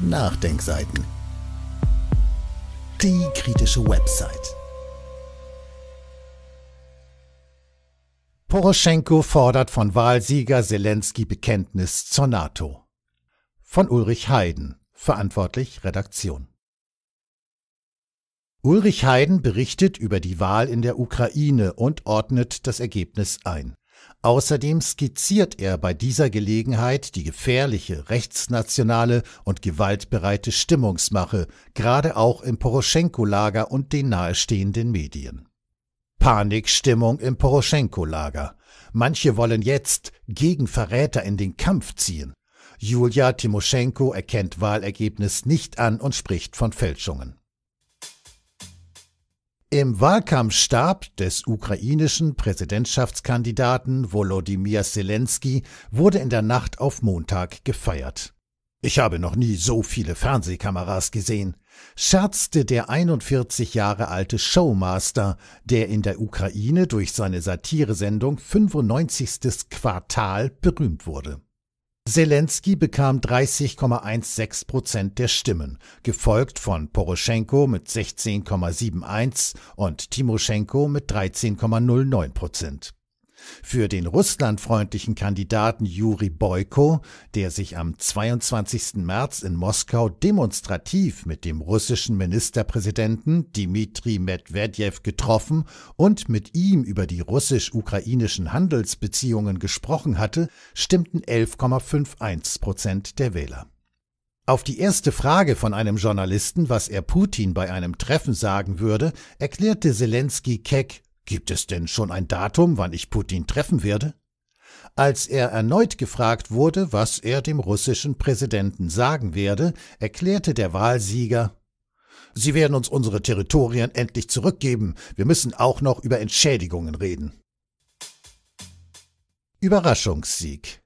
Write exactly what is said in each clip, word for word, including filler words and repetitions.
Nachdenkseiten. Die kritische Website. Poroschenko fordert von Wahlsieger Selenskyj Bekenntnis zur NATO. Von Ulrich Heiden, verantwortlich Redaktion. Ulrich Heiden berichtet über die Wahl in der Ukraine und ordnet das Ergebnis ein. Außerdem skizziert er bei dieser Gelegenheit die gefährliche, rechtsnationale und gewaltbereite Stimmungsmache, gerade auch im Poroschenko-Lager und den nahestehenden Medien. Panikstimmung im Poroschenko-Lager. Manche wollen jetzt gegen Verräter in den Kampf ziehen. Julia Timoschenko erkennt Wahlergebnis nicht an und spricht von Fälschungen. Im Wahlkampfstab des ukrainischen Präsidentschaftskandidaten Volodymyr Zelensky wurde in der Nacht auf Montag gefeiert. Ich habe noch nie so viele Fernsehkameras gesehen, scherzte der einundvierzig Jahre alte Showmaster, der in der Ukraine durch seine Satiresendung fünfundneunzig. Quartal berühmt wurde. Selenskyj bekam dreißig Komma sechzehn Prozent der Stimmen, gefolgt von Poroschenko mit sechzehn Komma einundsiebzig Prozent und Timoschenko mit dreizehn Komma null neun Prozent. Für den russlandfreundlichen Kandidaten Juri Boyko, der sich am zweiundzwanzigsten März in Moskau demonstrativ mit dem russischen Ministerpräsidenten Dmitri Medvedev getroffen und mit ihm über die russisch-ukrainischen Handelsbeziehungen gesprochen hatte, stimmten elf Komma einundfünfzig Prozent der Wähler. Auf die erste Frage von einem Journalisten, was er Putin bei einem Treffen sagen würde, erklärte Selenskyj keck: Gibt es denn schon ein Datum, wann ich Putin treffen werde? Als er erneut gefragt wurde, was er dem russischen Präsidenten sagen werde, erklärte der Wahlsieger: Sie werden uns unsere Territorien endlich zurückgeben. Wir müssen auch noch über Entschädigungen reden. Überraschungssieg.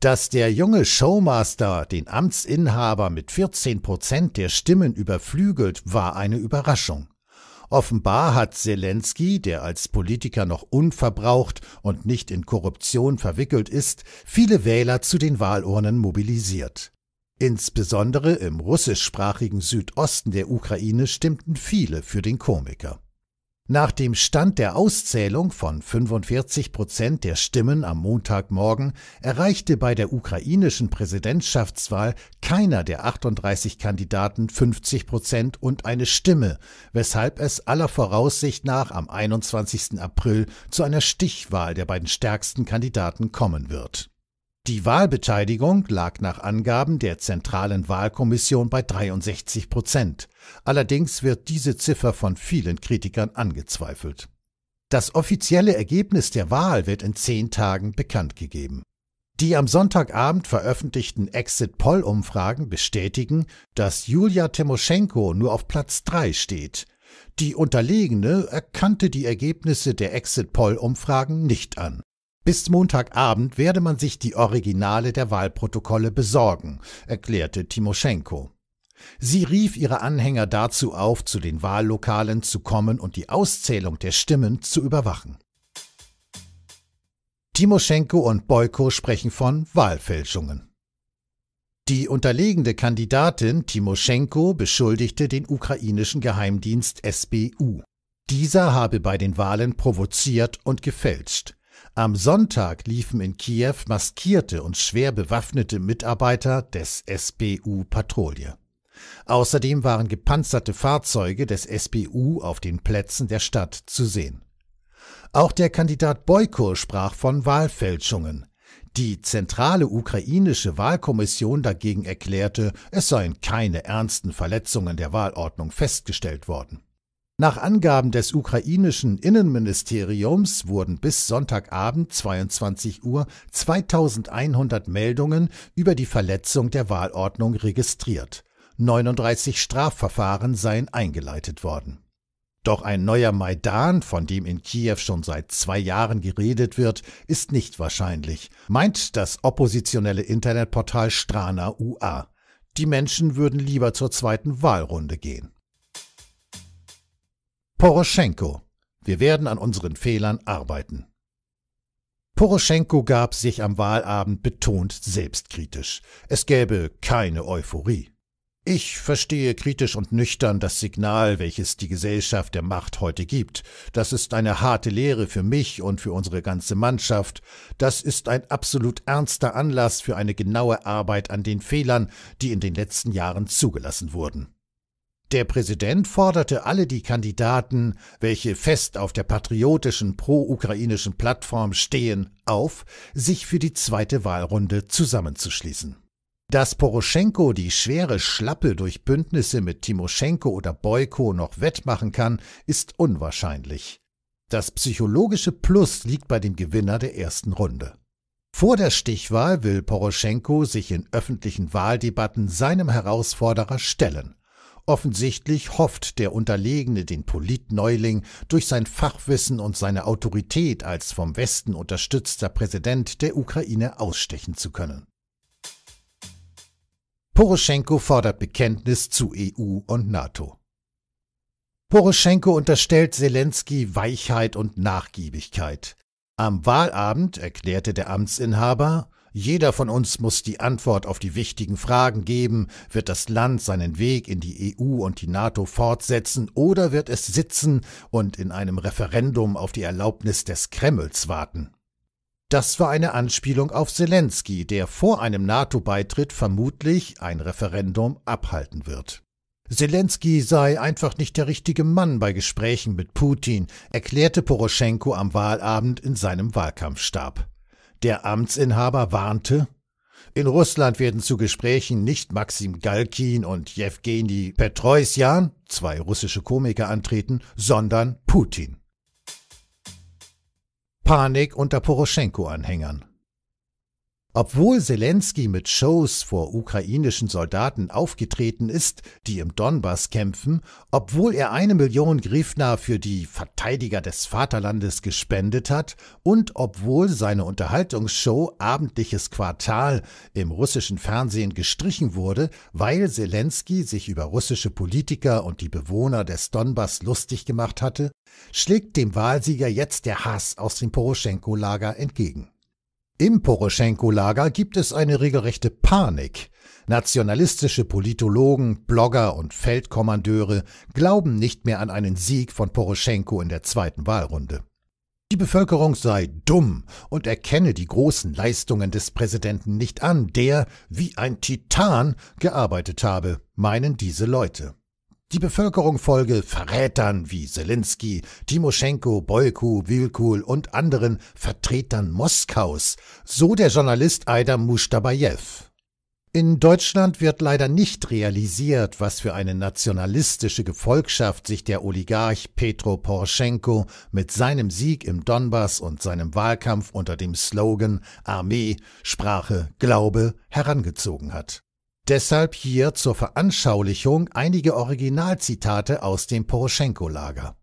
Dass der junge Showmaster den Amtsinhaber mit vierzehn Prozent der Stimmen überflügelt, war eine Überraschung. Offenbar hat Selenskyj, der als Politiker noch unverbraucht und nicht in Korruption verwickelt ist, viele Wähler zu den Wahlurnen mobilisiert. Insbesondere im russischsprachigen Südosten der Ukraine stimmten viele für den Komiker. Nach dem Stand der Auszählung von fünfundvierzig Prozent der Stimmen am Montagmorgen erreichte bei der ukrainischen Präsidentschaftswahl keiner der achtunddreißig Kandidaten fünfzig Prozent und eine Stimme, weshalb es aller Voraussicht nach am einundzwanzigsten April zu einer Stichwahl der beiden stärksten Kandidaten kommen wird. Die Wahlbeteiligung lag nach Angaben der Zentralen Wahlkommission bei dreiundsechzig Prozent. Allerdings wird diese Ziffer von vielen Kritikern angezweifelt. Das offizielle Ergebnis der Wahl wird in zehn Tagen bekannt gegeben. Die am Sonntagabend veröffentlichten Exit-Poll-Umfragen bestätigen, dass Julia Timoschenko nur auf Platz drei steht. Die Unterlegene erkannte die Ergebnisse der Exit-Poll-Umfragen nicht an. Bis Montagabend werde man sich die Originale der Wahlprotokolle besorgen, erklärte Timoschenko. Sie rief ihre Anhänger dazu auf, zu den Wahllokalen zu kommen und die Auszählung der Stimmen zu überwachen. Timoschenko und Boyko sprechen von Wahlfälschungen. Die unterlegene Kandidatin Timoschenko beschuldigte den ukrainischen Geheimdienst S B U. Dieser habe bei den Wahlen provoziert und gefälscht. Am Sonntag liefen in Kiew maskierte und schwer bewaffnete Mitarbeiter des S B U Patrouille. Außerdem waren gepanzerte Fahrzeuge des S B U auf den Plätzen der Stadt zu sehen. Auch der Kandidat Boyko sprach von Wahlfälschungen. Die zentrale ukrainische Wahlkommission dagegen erklärte, es seien keine ernsten Verletzungen der Wahlordnung festgestellt worden. Nach Angaben des ukrainischen Innenministeriums wurden bis Sonntagabend zweiundzwanzig Uhr zweitausendeinhundert Meldungen über die Verletzung der Wahlordnung registriert. neununddreißig Strafverfahren seien eingeleitet worden. Doch ein neuer Maidan, von dem in Kiew schon seit zwei Jahren geredet wird, ist nicht wahrscheinlich, meint das oppositionelle Internetportal Strana U A. Die Menschen würden lieber zur zweiten Wahlrunde gehen. Poroschenko: Wir werden an unseren Fehlern arbeiten. Poroschenko gab sich am Wahlabend betont selbstkritisch. Es gäbe keine Euphorie. Ich verstehe kritisch und nüchtern das Signal, welches die Gesellschaft der Macht heute gibt. Das ist eine harte Lehre für mich und für unsere ganze Mannschaft. Das ist ein absolut ernster Anlass für eine genaue Arbeit an den Fehlern, die in den letzten Jahren zugelassen wurden. Der Präsident forderte alle die Kandidaten, welche fest auf der patriotischen pro-ukrainischen Plattform stehen, auf, sich für die zweite Wahlrunde zusammenzuschließen. Dass Poroschenko die schwere Schlappe durch Bündnisse mit Timoschenko oder Boyko noch wettmachen kann, ist unwahrscheinlich. Das psychologische Plus liegt bei dem Gewinner der ersten Runde. Vor der Stichwahl will Poroschenko sich in öffentlichen Wahldebatten seinem Herausforderer stellen. Offensichtlich hofft der Unterlegene den Politneuling durch sein Fachwissen und seine Autorität als vom Westen unterstützter Präsident der Ukraine ausstechen zu können. Poroschenko fordert Bekenntnis zu E U und NATO. Poroschenko unterstellt Selenskyj Weichheit und Nachgiebigkeit. Am Wahlabend erklärte der Amtsinhaber, jeder von uns muss die Antwort auf die wichtigen Fragen geben, wird das Land seinen Weg in die E U und die NATO fortsetzen oder wird es sitzen und in einem Referendum auf die Erlaubnis des Kremls warten. Das war eine Anspielung auf Selenskyj, der vor einem NATO-Beitritt vermutlich ein Referendum abhalten wird. Selenskyj sei einfach nicht der richtige Mann bei Gesprächen mit Putin, erklärte Poroschenko am Wahlabend in seinem Wahlkampfstab. Der Amtsinhaber warnte, in Russland werden zu Gesprächen nicht Maxim Galkin und Jewgeni Petrosjan, zwei russische Komiker, antreten, sondern Putin. Panik unter Poroschenko-Anhängern. Obwohl Selenskyj mit Shows vor ukrainischen Soldaten aufgetreten ist, die im Donbass kämpfen, obwohl er eine Million Griwna für die Verteidiger des Vaterlandes gespendet hat und obwohl seine Unterhaltungsshow Abendliches Quartal im russischen Fernsehen gestrichen wurde, weil Selenskyj sich über russische Politiker und die Bewohner des Donbass lustig gemacht hatte, schlägt dem Wahlsieger jetzt der Hass aus dem Poroschenko-Lager entgegen. Im Poroschenko-Lager gibt es eine regelrechte Panik. Nationalistische Politologen, Blogger und Feldkommandeure glauben nicht mehr an einen Sieg von Poroschenko in der zweiten Wahlrunde. Die Bevölkerung sei dumm und erkenne die großen Leistungen des Präsidenten nicht an, der, wie ein Titan, gearbeitet habe, meinen diese Leute. Die Bevölkerung folge Verrätern wie Selenskyj, Timoschenko, Boyko, Wilkul und anderen Vertretern Moskaus, so der Journalist Aida Mushtabayev. In Deutschland wird leider nicht realisiert, was für eine nationalistische Gefolgschaft sich der Oligarch Petro Poroschenko mit seinem Sieg im Donbass und seinem Wahlkampf unter dem Slogan Armee, Sprache, Glaube herangezogen hat. Deshalb hier zur Veranschaulichung einige Originalzitate aus dem Poroschenko-Lager.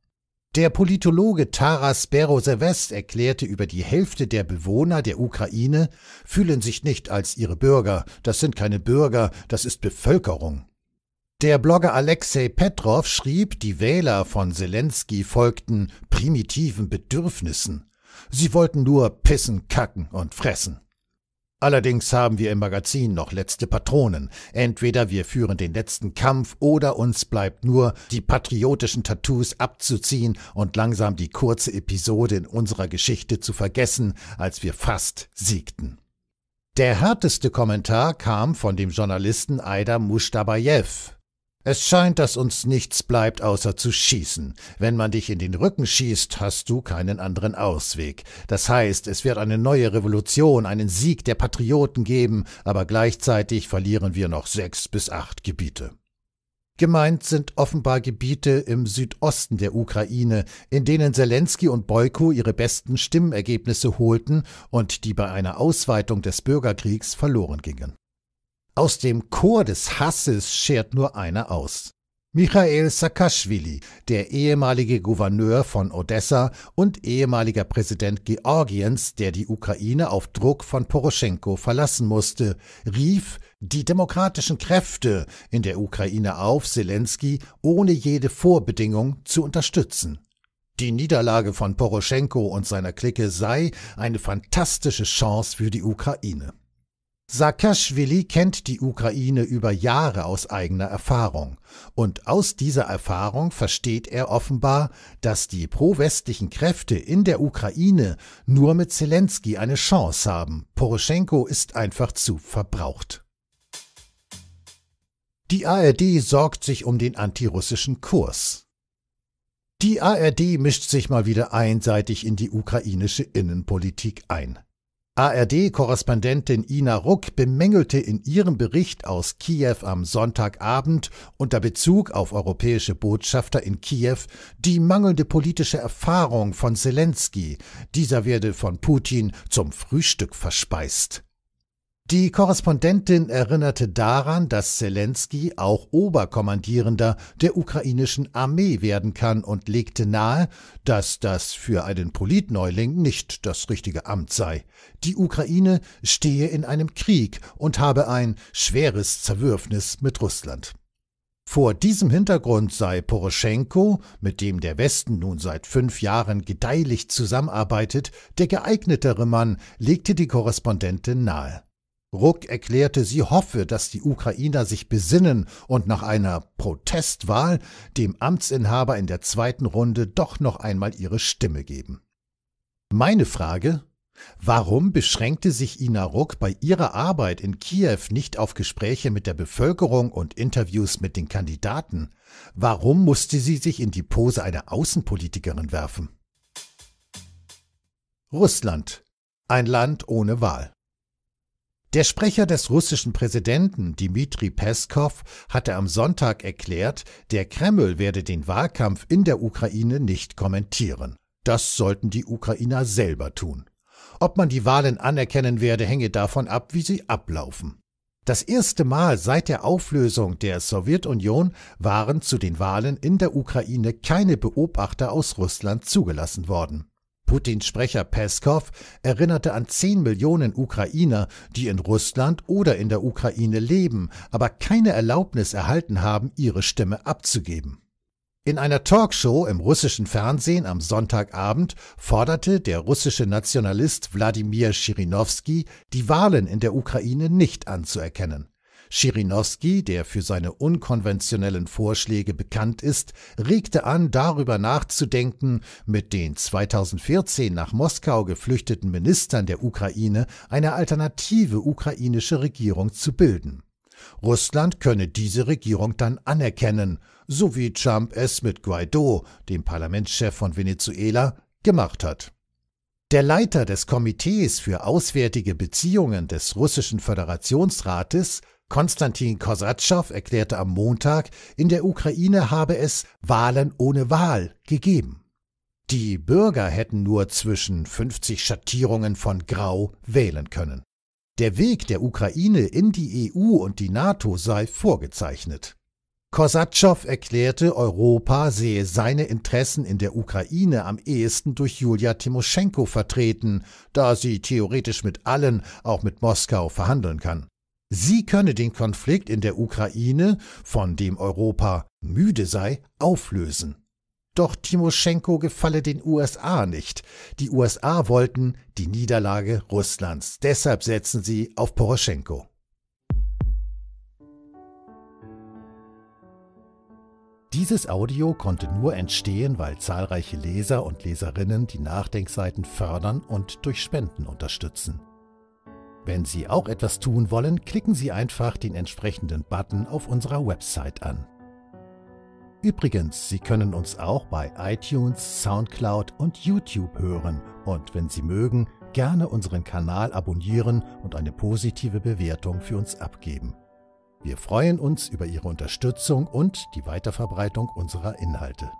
Der Politologe Taras Berosevets erklärte, über die Hälfte der Bewohner der Ukraine fühlen sich nicht als ihre Bürger. Das sind keine Bürger, das ist Bevölkerung. Der Blogger Alexei Petrov schrieb, die Wähler von Selenskyj folgten primitiven Bedürfnissen. Sie wollten nur pissen, kacken und fressen. Allerdings haben wir im Magazin noch letzte Patronen. Entweder wir führen den letzten Kampf oder uns bleibt nur, die patriotischen Tattoos abzuziehen und langsam die kurze Episode in unserer Geschichte zu vergessen, als wir fast siegten. Der härteste Kommentar kam von dem Journalisten Aida Mushtabayev. Es scheint, dass uns nichts bleibt, außer zu schießen. Wenn man dich in den Rücken schießt, hast du keinen anderen Ausweg. Das heißt, es wird eine neue Revolution, einen Sieg der Patrioten geben, aber gleichzeitig verlieren wir noch sechs bis acht Gebiete. Gemeint sind offenbar Gebiete im Südosten der Ukraine, in denen Selenskyj und Boyko ihre besten Stimmergebnisse holten und die bei einer Ausweitung des Bürgerkriegs verloren gingen. Aus dem Chor des Hasses schert nur einer aus. Michael Saakaschwili, der ehemalige Gouverneur von Odessa und ehemaliger Präsident Georgiens, der die Ukraine auf Druck von Poroschenko verlassen musste, rief die demokratischen Kräfte in der Ukraine auf, Selenskyj ohne jede Vorbedingung zu unterstützen. Die Niederlage von Poroschenko und seiner Clique sei eine fantastische Chance für die Ukraine. Saakaschwili kennt die Ukraine über Jahre aus eigener Erfahrung. Und aus dieser Erfahrung versteht er offenbar, dass die pro-westlichen Kräfte in der Ukraine nur mit Zelensky eine Chance haben. Poroschenko ist einfach zu verbraucht. Die A R D sorgt sich um den antirussischen Kurs. Die A R D mischt sich mal wieder einseitig in die ukrainische Innenpolitik ein. A R D-Korrespondentin Ina Ruck bemängelte in ihrem Bericht aus Kiew am Sonntagabend unter Bezug auf europäische Botschafter in Kiew die mangelnde politische Erfahrung von Zelensky. Dieser werde von Putin zum Frühstück verspeist. Die Korrespondentin erinnerte daran, dass Zelensky auch Oberkommandierender der ukrainischen Armee werden kann und legte nahe, dass das für einen Politneuling nicht das richtige Amt sei. Die Ukraine stehe in einem Krieg und habe ein schweres Zerwürfnis mit Russland. Vor diesem Hintergrund sei Poroschenko, mit dem der Westen nun seit fünf Jahren gedeihlich zusammenarbeitet, der geeignetere Mann, legte die Korrespondentin nahe. Ruck erklärte, sie hoffe, dass die Ukrainer sich besinnen und nach einer Protestwahl dem Amtsinhaber in der zweiten Runde doch noch einmal ihre Stimme geben. Meine Frage: Warum beschränkte sich Ina Ruck bei ihrer Arbeit in Kiew nicht auf Gespräche mit der Bevölkerung und Interviews mit den Kandidaten? Warum musste sie sich in die Pose einer Außenpolitikerin werfen? Russland – ein Land ohne Wahl. Der Sprecher des russischen Präsidenten Dmitri Peskov hatte am Sonntag erklärt, der Kreml werde den Wahlkampf in der Ukraine nicht kommentieren. Das sollten die Ukrainer selber tun. Ob man die Wahlen anerkennen werde, hänge davon ab, wie sie ablaufen. Das erste Mal seit der Auflösung der Sowjetunion waren zu den Wahlen in der Ukraine keine Beobachter aus Russland zugelassen worden. Putins Sprecher Peskov erinnerte an zehn Millionen Ukrainer, die in Russland oder in der Ukraine leben, aber keine Erlaubnis erhalten haben, ihre Stimme abzugeben. In einer Talkshow im russischen Fernsehen am Sonntagabend forderte der russische Nationalist Wladimir Schirinowski, die Wahlen in der Ukraine nicht anzuerkennen. Schirinowski, der für seine unkonventionellen Vorschläge bekannt ist, regte an, darüber nachzudenken, mit den zweitausendvierzehn nach Moskau geflüchteten Ministern der Ukraine eine alternative ukrainische Regierung zu bilden. Russland könne diese Regierung dann anerkennen, so wie Trump es mit Guaido, dem Parlamentschef von Venezuela, gemacht hat. Der Leiter des Komitees für Auswärtige Beziehungen des russischen Föderationsrates, Konstantin Kosatschow, erklärte am Montag, in der Ukraine habe es Wahlen ohne Wahl gegeben. Die Bürger hätten nur zwischen fünfzig Schattierungen von Grau wählen können. Der Weg der Ukraine in die E U und die NATO sei vorgezeichnet. Kosatschow erklärte, Europa sehe seine Interessen in der Ukraine am ehesten durch Julia Timoschenko vertreten, da sie theoretisch mit allen, auch mit Moskau, verhandeln kann. Sie könne den Konflikt in der Ukraine, von dem Europa müde sei, auflösen. Doch Timoschenko gefalle den U S A nicht. Die U S A wollten die Niederlage Russlands. Deshalb setzen sie auf Poroschenko. Dieses Audio konnte nur entstehen, weil zahlreiche Leser und Leserinnen die Nachdenkseiten fördern und durch Spenden unterstützen. Wenn Sie auch etwas tun wollen, klicken Sie einfach den entsprechenden Button auf unserer Website an. Übrigens, Sie können uns auch bei iTunes, Soundcloud und YouTube hören und wenn Sie mögen, gerne unseren Kanal abonnieren und eine positive Bewertung für uns abgeben. Wir freuen uns über Ihre Unterstützung und die Weiterverbreitung unserer Inhalte.